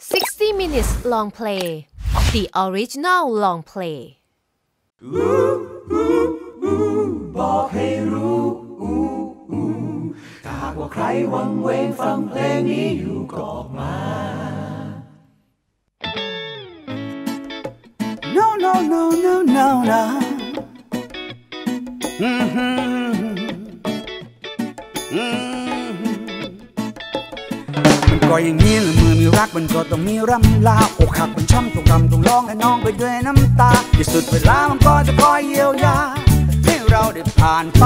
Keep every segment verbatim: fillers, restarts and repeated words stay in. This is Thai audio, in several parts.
sixty minutes long play the original long play บอกให้รู้ถ้าหากว่าใครวังเวงฟังเพลงนี้อยู่ก็ออกมา No no no no no noมันก็อย่างนี้ละมือมีรักมันก็ต้องมีรำลาอกหักมันช้ำต้องรำต้องร้องให้น้องไปด้วยน้ำตาที่สุดเวลามันก็จะคอยเยียวยาให้เราได้ผ่านไป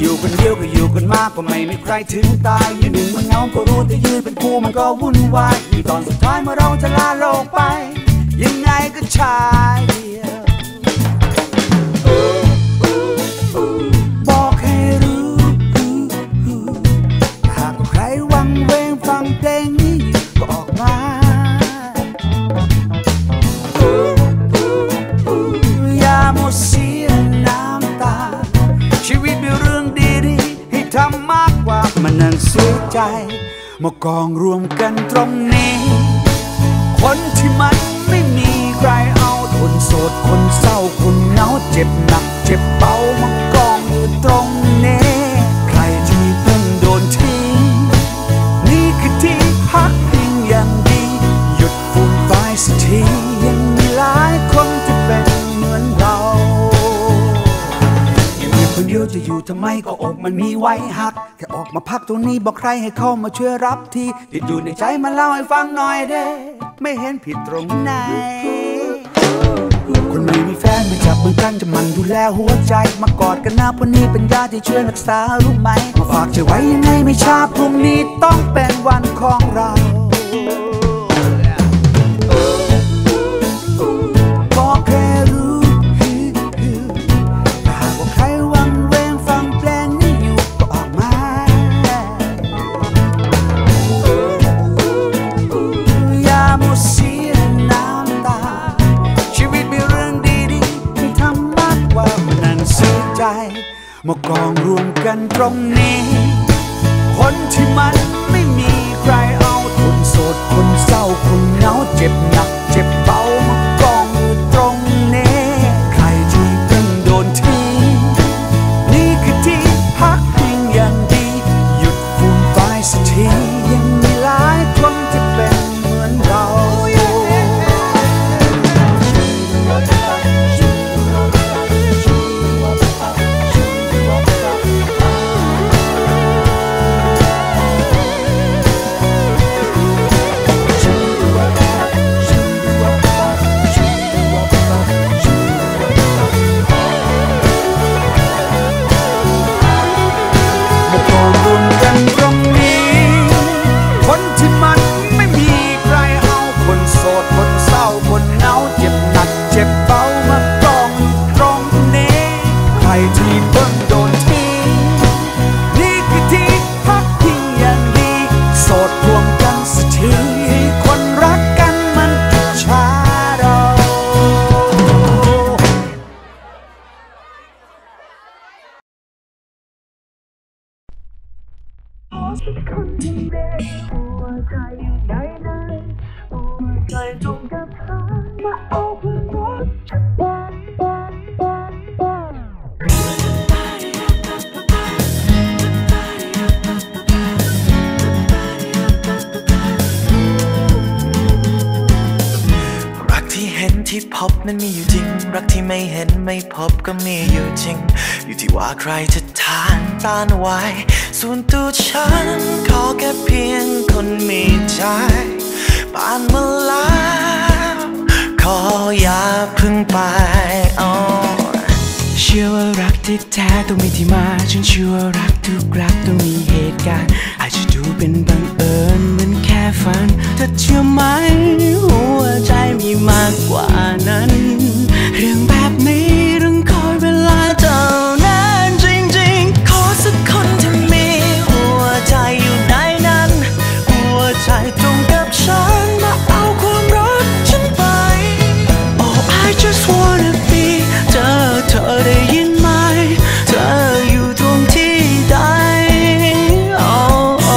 อยู่คนเดียวก็อยู่คนมากก็ไม่มีใครถึงตายอยู่หนึ่งมันเงาก็รู้แต่ยืนเป็นคู่มันก็วุ่นวายมีตอนสุดท้ายเมื่อเราจะลาโลกไปยังไงก็ชายเดียวบอกให้รู้หากใครวังเวงฟังเพลงนี้ก็ออกมาอย่ามัวเสียน้ำตาชีวิตมีเรื่องดีๆให้ทำมากกว่ามันนั่งเสียใจมากองรวมกันตรงนี้คนที่มันไม่มีใครเอาคนโสดคนเศร้าคนเหงาเจ็บหนักเจ็บเบามากองอยู่ตรงนี้ใครที่เพิ่งโดนทิ้งนี่คือที่พักพิงอย่างดีหยุดฝุ่นไฟสักทียังมีหลายคนที่เป็นเหมือนเราอยู่คนเดียวจะอยู่ทำไมก็อกมันมีไว้หักแค่ออกมาพักตรงนี้บอกใครให้เข้ามาช่วยรับทีติดอยู่ในใจมาเล่าให้ฟังหน่อยเด้ไม่เห็นผิดตรงไหนคนไม่มีแฟนมาจับมือกันจะมันดูแลหัวใจมากอดกันนะวันนี้เป็นญาติที่ช่วยรักษารู้ไหมมาฝากใจไว้ยังไงไม่ช้าพรุ่งนี้ต้องเป็นวันของเราบอกแค่รู้ถ้าหากว่าใครวังเวงฟังเพลงนี้อยู่ก็ออกมาอย่ามัวเสียน้ำตามากองรวมกันตรงนี้คนที่มันไม่มีใครเอาคนโสดคนเศร้าคนเหงาเจ็บหนักเจ็บเบามากองอยู่ตรงนี้ใครที่เพิ่งโดนทิ้งนี่คือที่พักพิงอย่างดีหยุดฟุ้งไฟสักทียังมีหลายคนที่เป็นเหมือนเราใครจะทานตาหน่วยส่วนตัวฉันขอแค่เพียงคนมีใจผ่านมาแล้วขออย่าพึ่งไปอ๋อเชื่อว่ารักที่แท้ต้องมีที่มาฉันเชื่อว่ารักทุกรักต้องมีเหตุการณ์อาจจะดูเป็นบังเอิญเหมือนแค่ฝันแต่เชื่อไหมหัวใจมีมากกว่านั้นเรื่องแบบนี้ต้องคอยเวลาเท่านั้นสักคนที่มีหัวใจอยู่ในนั้นหัวใจตรงกับฉันมาเอาความรักฉันไป Oh I just wanna be เธอเธอได้ยินไหมเธออยู่ตรงที่ใด Oh, oh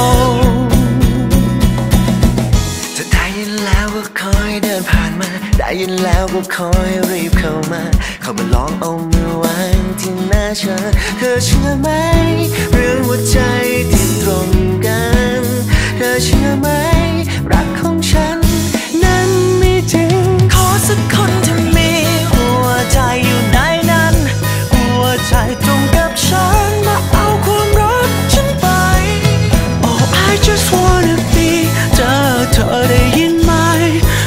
เดินผ่านมาได้ยินแล้วก็คอยรีบเข้ามาเข้ามาลองเอามือวางที่หน้าฉันเธอเชื่อไหมเรื่องหัวใจที่ตรงกันเธอเชื่อไหมรักของฉันนั้นไม่จริงขอสักคนที่มีหัวใจอยู่ในนั้นหัวใจตรงกับฉันมาเอาความรักฉันไป Oh I just wanna be เจอเธอได้ยินไหม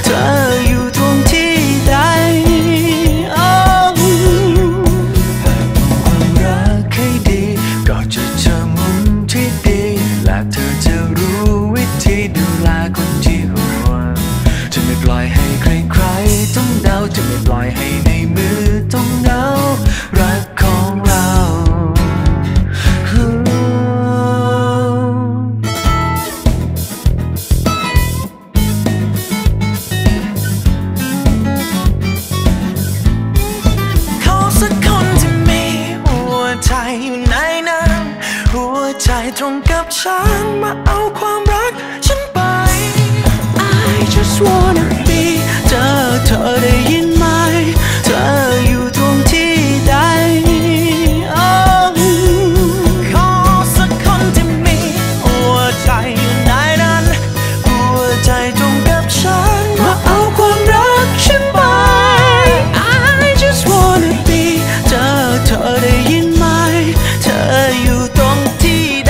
เธออยู่ตรงที่ใด Oh หากมองความรักให้ดีก็จะเจอมุมที่ดีและเธอจะรู้วิธีดูแลคนที่ห่วงจะไม่ปล่อยให้ใครๆต้องเดาจะไม่ปล่อยให้ในมือต้องเดารักของเราเขาสักคนที่มีหัวใจอยู่ในนั้นหัวใจตรงกับฉันมาเอาความรักฉันไป I just wanna be เจอเธอได้ยินไหมเธออยู่ตรงที่ใด Oh ขอสักคนที่มีหัวใจอยู่ในนั้นหัวใจตรงกับฉันมาเอาความรักฉันไป I just wanna be เจอเธอได้ยินไหมเธออยู่ตรงที่ใ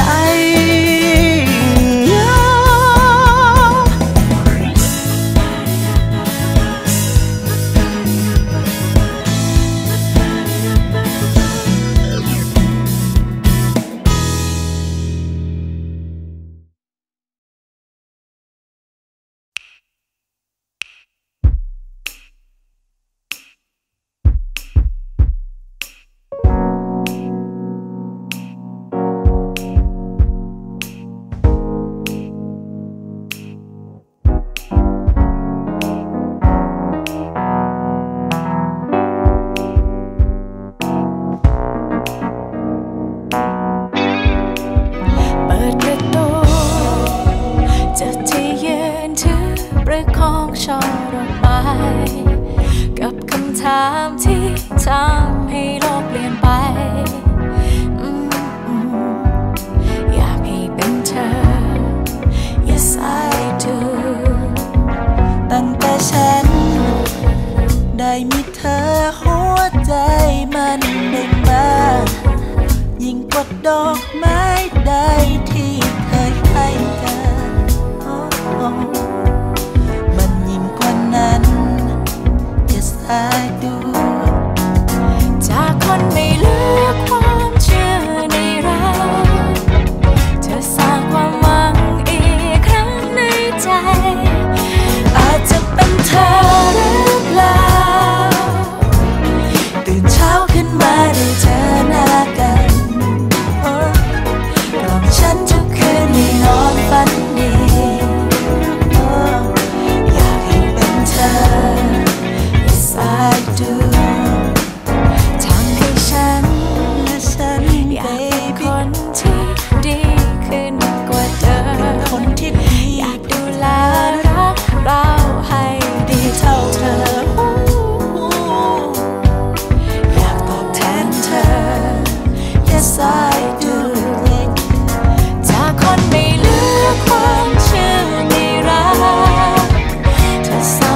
ด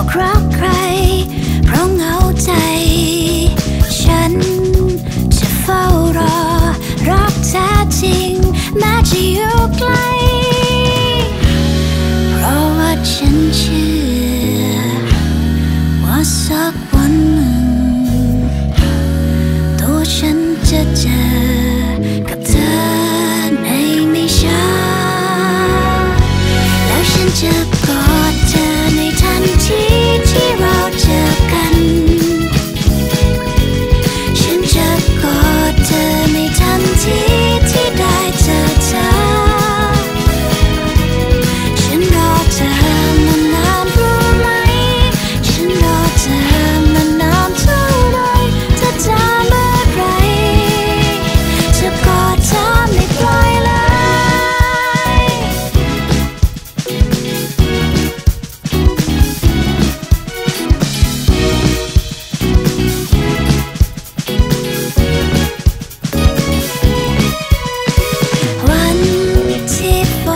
บอกรักใครเพราะเหงาใจฉันจะเฝ้ารอรักแท้จริงแม้จะอยู่ไกลเพราะว่าฉันเชื่อว่าสักวันหนึ่งตัวฉันจะเจอกับเธอในไม่ช้าแล้วฉันจะกอดเธอในทันทีที่เราเจอกันฉันจะกอดเธอในทันทีที่ได้เจอเธอฉันรอเธอมานานรู้ไหมฉันรอเธอมานานเท่าไรเธอจะเมื่อไรจะกอดเธอไม่ปล่อยเลยวั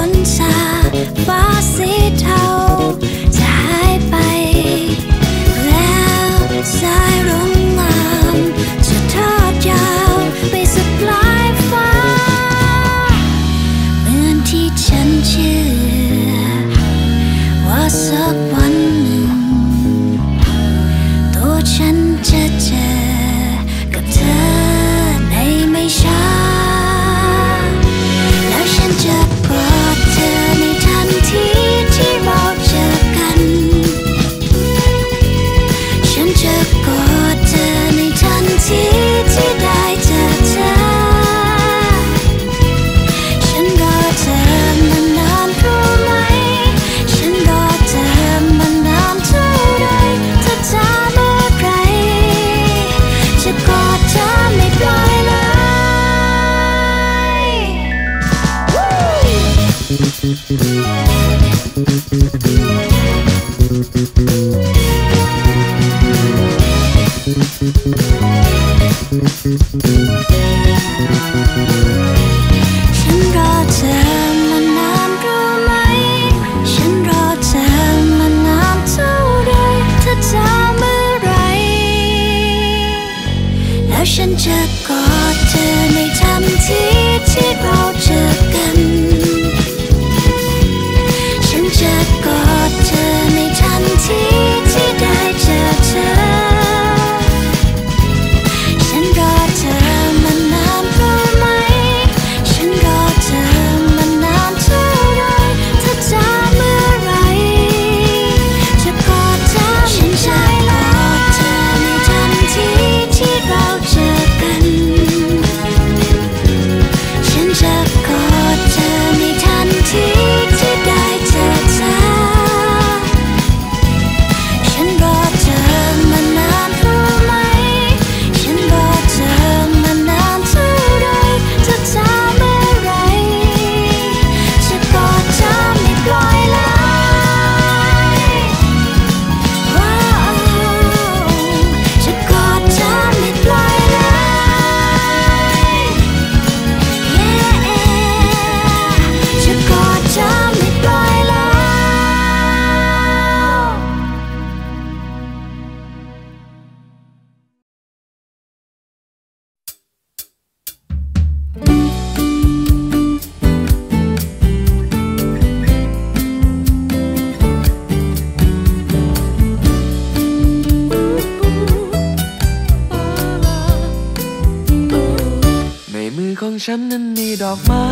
นที่ฝนซาฟ้าสีเทาจะหายไปแล้วสายลมงามจะทอดยาวไปสุดปลายฟ้าเหมือนที่ฉันเชื่อว่าสักวันหนึ่งตัวฉันจะเจอกับเธอในไม่ช้าแล้วฉันจะกอดเธอในทันทีที่เราเจอกันฉันจะกอดเธอในทันทีที่ได้เจอเธอฉันรอเธอมานานรู้ไหมฉันรอเธอมานานเท่าไรเธอจะเมื่อไหรจะกอดเธอไม่ปล่อยเลยฉันรอเธอมานานรู้ไหมฉันรอเธอมานานเท่าไรเธอจะเมื่อไหรแล้วฉันจะกอดเธอในทันทีที่เราเจอกันฉันจะกอดเธอในทันทีที่ได้เจอเธอฉันรอเธอมานานรู้ไหมฉันรอเธอมานานเท่าไรเธอจะเมื่อไหรจะกอดเธอฉันจะกอดเธอในทันทีที่เราเจอกันฉันจะกอดเธอในทันทีที่ได้เจอเธอฉันรอเธอมานานรู้ไหมฉันรอเธอมานานเท่าไรเธอจะเมื่อไหรจะกอดเธอไม่ปล่อยเลย จะกอดเธอไม่ปล่อยเลย จะกอดเธอไม่ปล่อยเลยในมือของฉันนั้นมีดอกไม้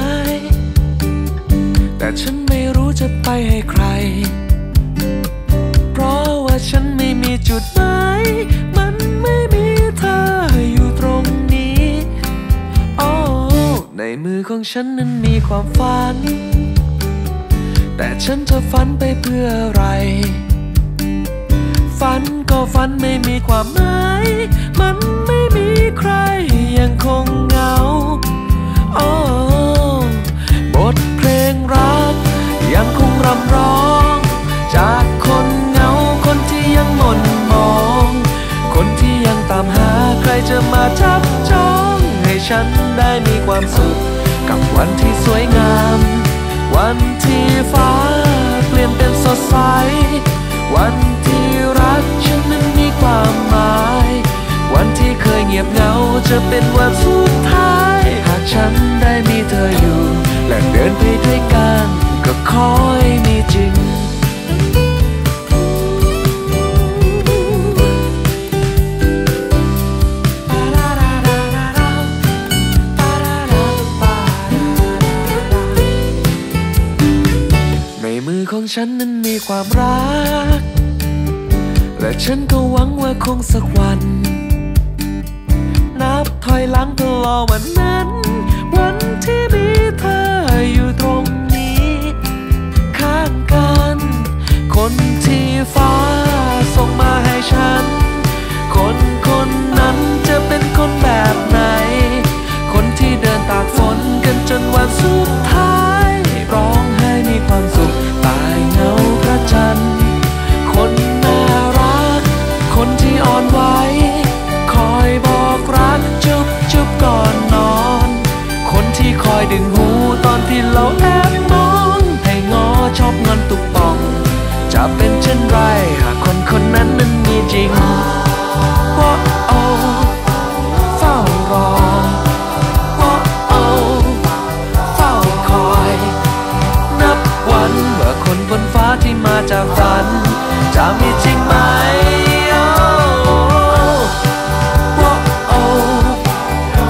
แต่ฉันไม่รู้จะไปให้ใครเพราะว่าฉันไม่มีจุดหมายมันไม่มีเธออยู่ตรงนี้โอ้ในมือของฉันนั้นมีความฝันแต่ฉันจะฝันไปเพื่ออะไรฝันก็ฝันไม่มีความหมายมันไม่มีใครยังคงเหงาโอ้บทเพลงรักยังคงรำร้องจากคนเหงาคนที่ยังหม่นมองคนที่ยังตามหาใครจะมาจับจ้องให้ฉันได้มีความสุขกับวันที่สวยงามวันที่ฟ้าเปลี่ยนเป็นสดใสวันที่ ความหมายวันที่เคยเงียบเหงาจะเป็นวันสุดท้ายหากฉันได้มีเธออยู่และเดินไปด้วยกันก็ขอให้มีจริงของฉันนั้นมีความรักและฉันก็หวังว่าคงสักวันนับถอยหลังตลอดวันนั้นวันที่มีเธออยู่ตรงนี้ข้างกันคนที่ฟ้าส่งมาให้ฉันคนคนนั้นจะเป็นคนแบบไหนคนที่เดินตากฝนกันจนวันสุดท้ายร้องไห้มีความสุขตายเงาพระจันทร์คนน่ารักคนที่อ่อนไหวคอยบอกรักจุ๊บจุ๊บก่อนนอนคนที่คอยดึงหูตอนที่เราแอบมองให้งอชอบงอนตุกป่องจะเป็นเช่นไรหากคนคนนั้นนั้นมีจริงว่าโอ้เฝ้ารอคนบนฟ้าที่มาจากฝันจะมีจริงไหม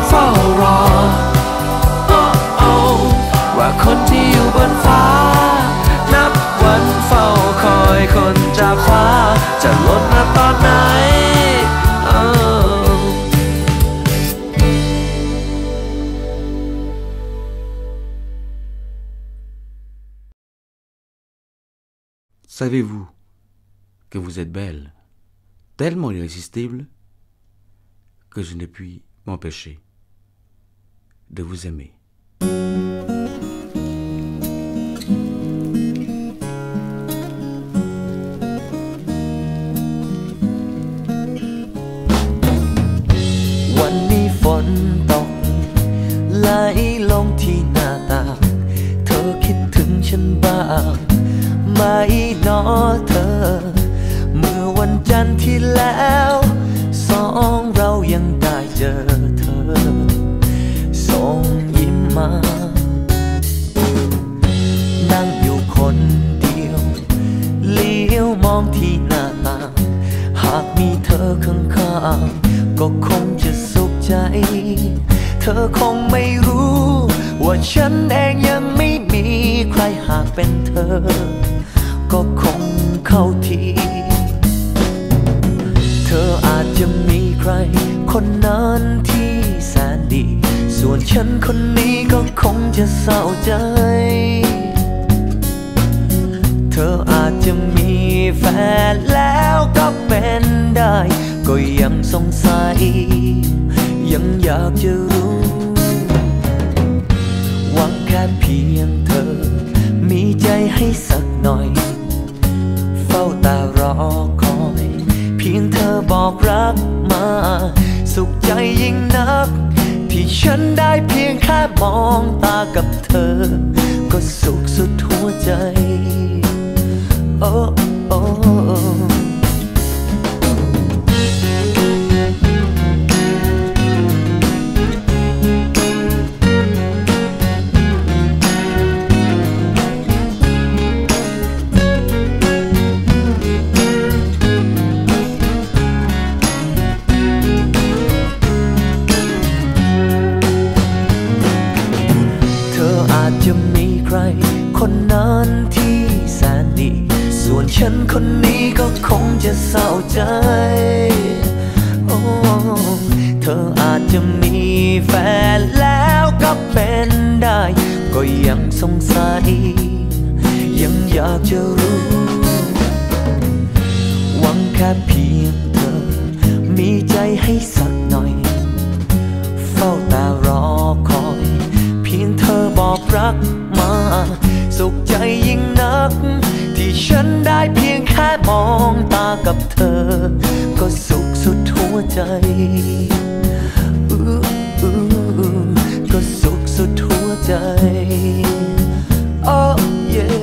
เฝ้ารอว่าคนที่อยู่บนฟ้านับวันเฝ้าคอยคนจากฟ้าจะลดมาตอนไหนSavez-vous que vous êtes belle, tellement irrésistible, que je ne puis m'empêcher de vous aimer. Wanni fon tong, lai long thi na ta, thơ khít thưng chân ba.ไม่นอเธอเมื่อวันจันทร์ที่แล้วสองเรายังได้เจอเธอส่งยิ้มมานั่งอยู่คนเดียวเลี้ยวมองที่หน้าต่างหากมีเธอข้างๆก็คงจะสุขใจเธอคงไม่รู้ว่าฉันเองยังไม่มีใครหากเป็นเธอก็คงเข้าทีเธออาจจะมีใครคนนั้นที่แสนดีส่วนฉันคนนี้ก็คงจะเศร้าใจเธออาจจะมีแฟนแล้วก็เป็นได้ก็ยังสงสัยยังอยากจะรู้หวังแค่เพียงเธอมีใจให้สักหน่อยเฝ้าแต่รอคอยเพียงเธอบอกรักมาสุขใจยิ่งนักที่ฉันได้เพียงแค่มองตากับเธอก็สุขสุดหัวใจโอ้โอ้คนนั้นที่แสนดีส่วนฉันคนนี้ก็คงจะเศร้าใจโอ้เธออาจจะมีแฟนแล้วก็เป็นได้ก็ยังสงสัยยังอยากจะรู้หวังแค่เพียงเธอมีใจให้สักหน่อยเฝ้าแต่รอคอยเพียงเธอบอกรักมาสุขใจยิ่งนักที่ฉันได้เพียงแค่มองตากับเธอก็สุขสุดหัวใจก็สุขสุดหัวใจ oh yeah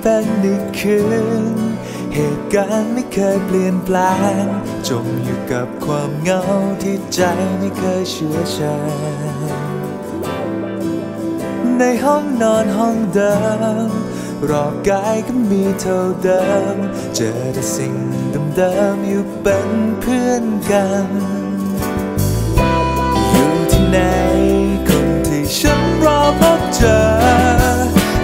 เป็นอีกคืนเหตุการณ์ไม่เคยเปลี่ยนแปลงจมอยู่กับความเหงาที่ใจไม่เคยเชื่อฉันในห้องนอนห้องเดิมรอบกายก็มีเท่าเดิมเจอแต่สิ่งเดิมๆอยู่เป็นเพื่อนกันอยู่ที่ไหนคนที่ฉันรอพบเจอ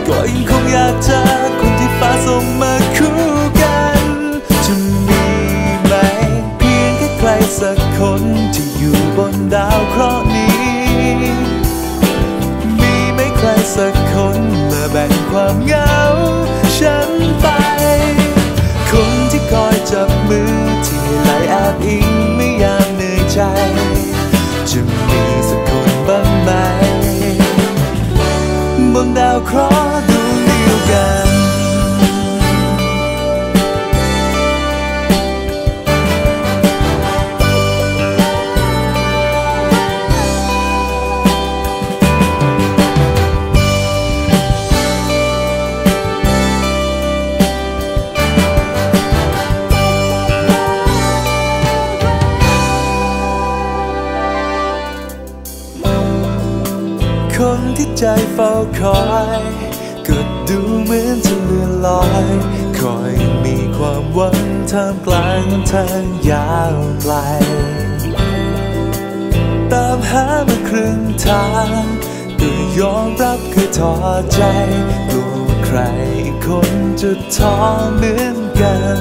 ก็ยังคงอยากเจอคนที่ฟ้าส่งมาคู่กันจะมีไหมเพียงแค่ใครสักคนที่อยู่บนดาวเคราะห์นี้มีไหมใครสักคนมาแบ่งความเหงาฉันไปคนที่คอยจับมือที่ไหลแอบอิงไม่ยามเหนื่อยใจจะมีสักคนบ้างไหมบนดาวเคราะห์ดวงเดียวกันคนที่ใจเฝ้าคอยก็ดูเหมือนจะเลื่อนลอยคอยมีความหวังท่ามกลางทางยาวไกลตามหามาครึ่งทางก็ยอมรับคือท้อใจกลัวใครอีกคนจะท้อเหมือนกัน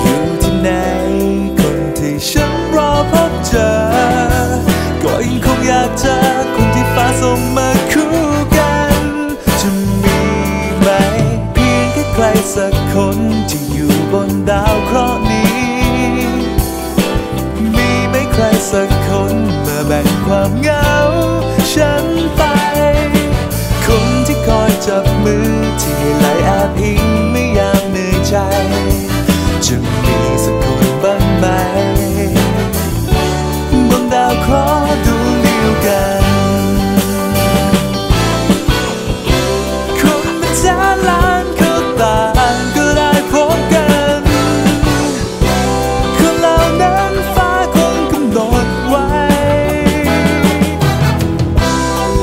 อยู่ที่ไหนคนที่ฉันรอพบเจอก็ยังคงอยากเจอคนที่ฟ้าส่งมาคู่กันจะมีไหมเพียงแค่ใครสักคนที่อยู่บนดาวเคราะห์นี้มีไหมใครสักคนมาแบ่งความเหงาฉันไปคนที่คอยจับมือที่ไหลแอบอิงไม่ยามเหนื่อยใจจะมีสักคนบ้างไหมบนดาวเคราะห์ดวงเดียวกันคนเป็นแสนล้านก็ต่างก็ได้พบกันคนเหล่านั้นฟ้าคงกำหนดไว้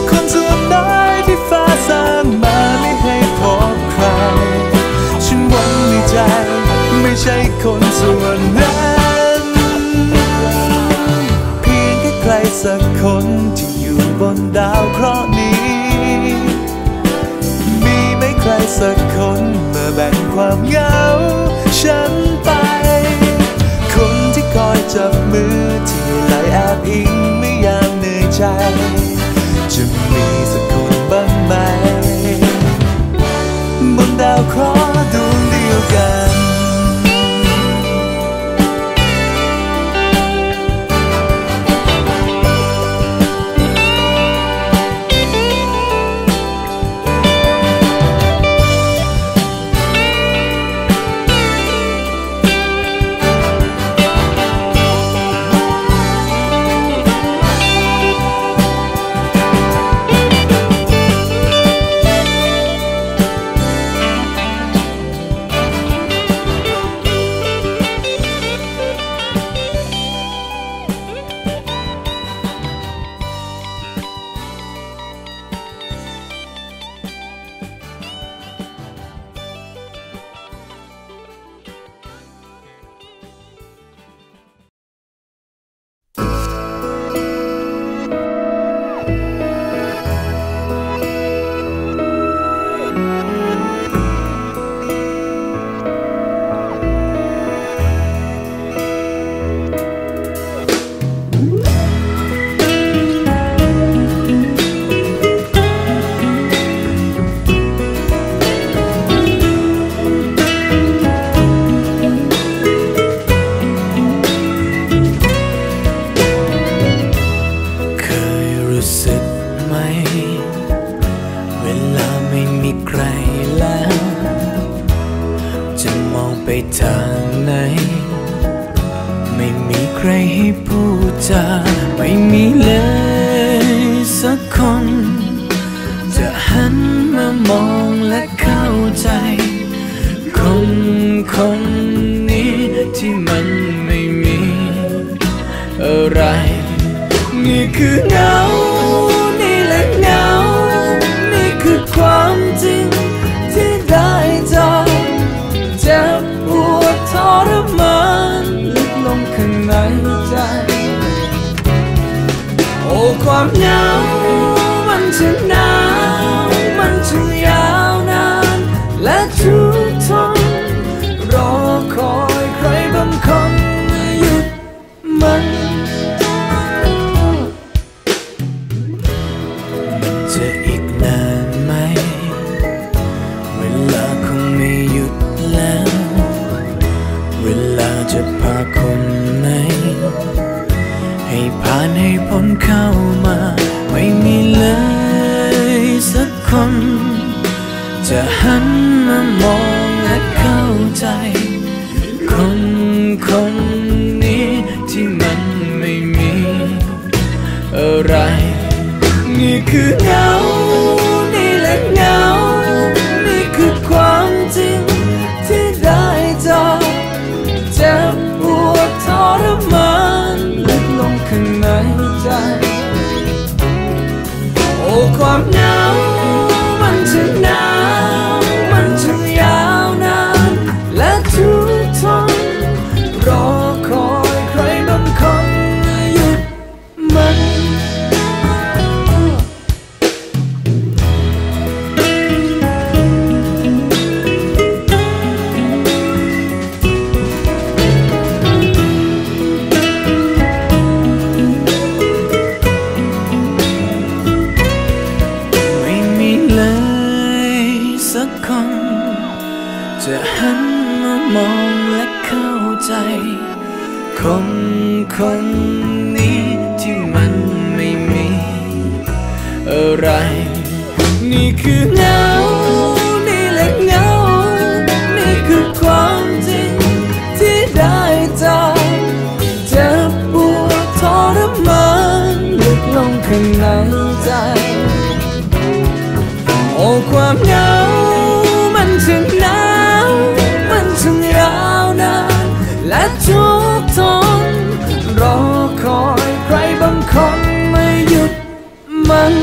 คนส่วนน้อยที่ฟ้าสร้างมาไม่ให้พบใครฉันหวังในใจไม่ใช่คนส่วนนั้นใครสักคนที่อยู่บนดาวเคราะห์นี้มีไหมใครสักคนมาแบ่งความเหงาฉันไปคนที่คอยจับมือที่ไหลแอบอิงไม่ยามเหนื่อยใจจะมีสักคนบ้างไหมบนดาวเคราะห์ดวงเดียวกัน คนนี้ที่มันไม่มีอะไรนี่คือเงานี่แหละเงานี่คือความจริงที่ได้จากเจ็บปวดทรมานลึกลงข้างในใจโอ้ความเหงามันช่างหนาวมันช่างยาวนานและทุกทนรอคอยใครบางคนหยุดมันจะอีกนานไหมเวลาคงไม่หยุดแล้วเวลาจะพาคนไหนให้ผ่านให้พ้นเข้ามาไม่มีเลยสักคนจะหันมามองและเข้าใจคนคนนี้ที่มันไม่มีอะไรนี่คือเงานี่แหละเงานี่คือความจริงที่ได้จากเจ็บปวดทรมานลึกลงข้างในใจโอ้ความเหงามันช่างหนาวมันช่างยาวนานและทุกทนรอคอยใครบางคนหยุดมันจะหันมามองและเข้าใจคนคนนี้ที่มันไม่มีอะไรนี่คือเงานี่แหละเงานี่คือความจริงที่ได้จากเจ็บปวดทรมานลึกลงข้างในใจโอ้ความเหงามันช่างหนาวทั้งยาวนานและทุกทนรอคอยใครบางคนไม่หยุดมัน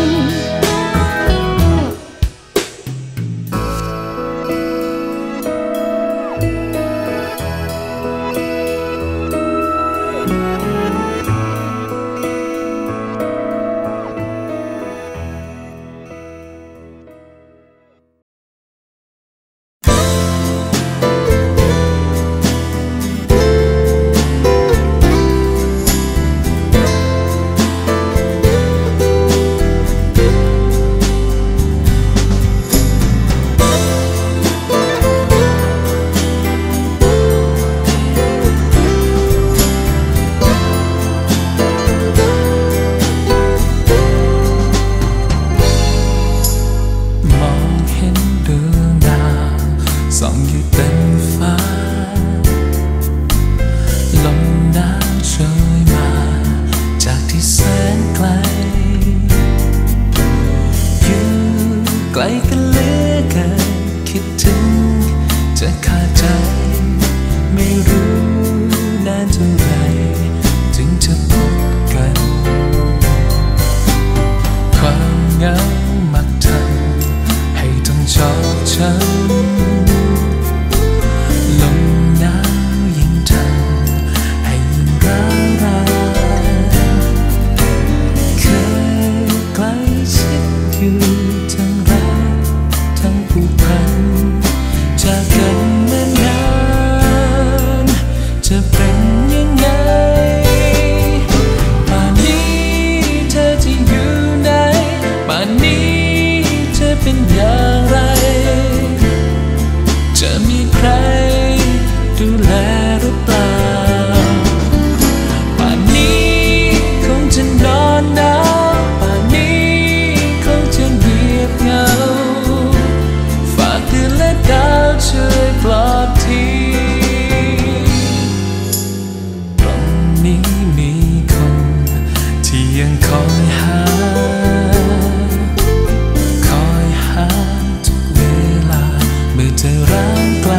เธอร่างไกล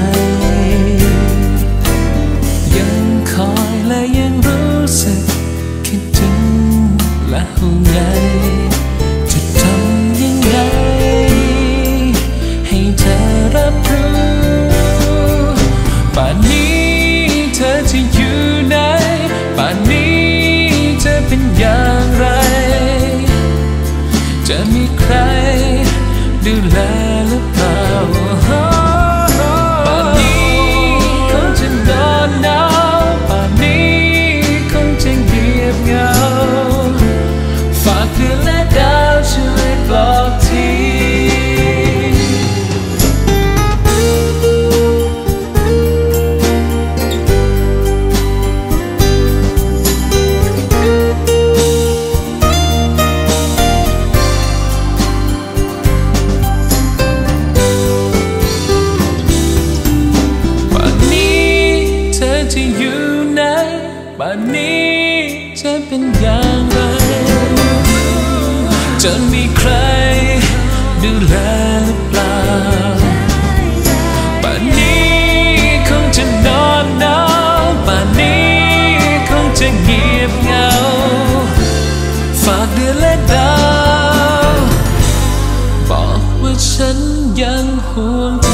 ห่วงเธ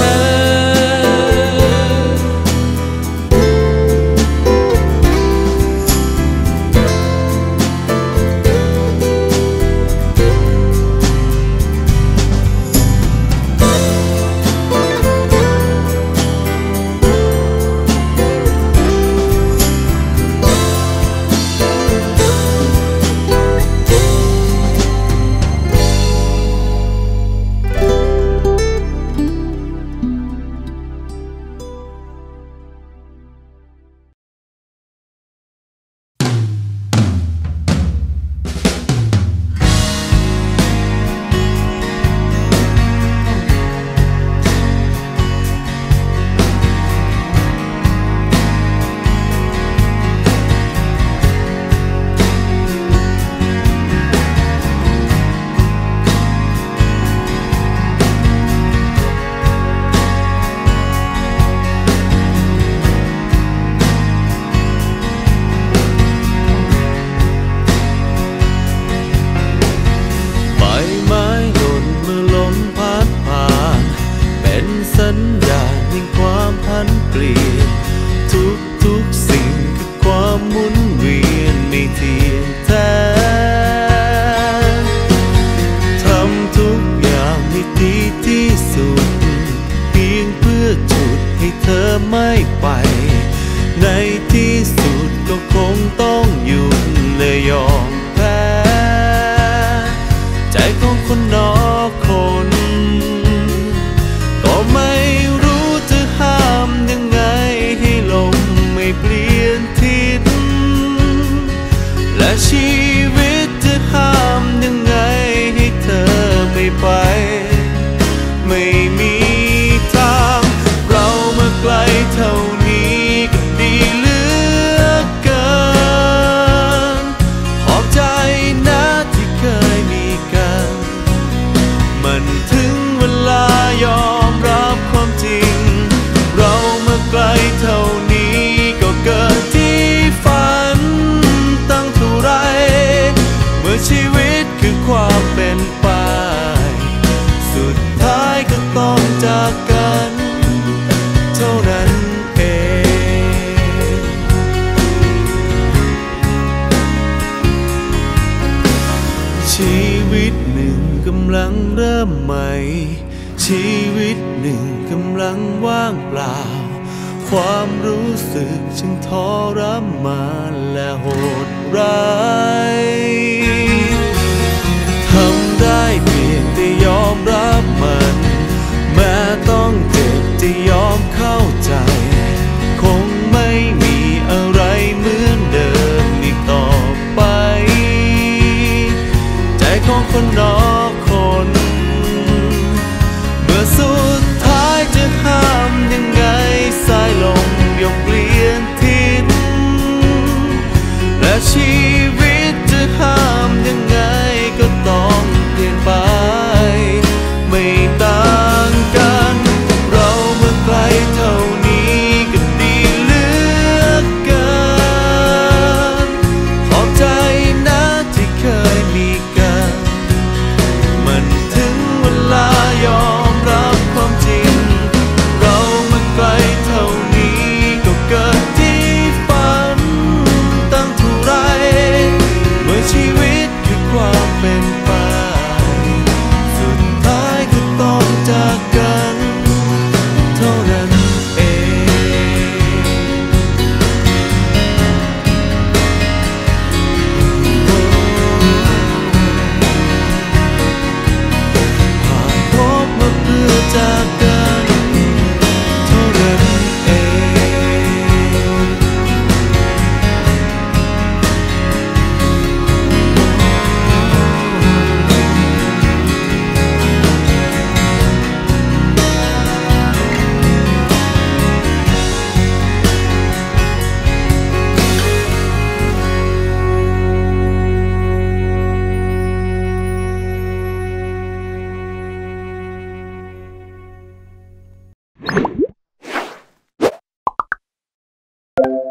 you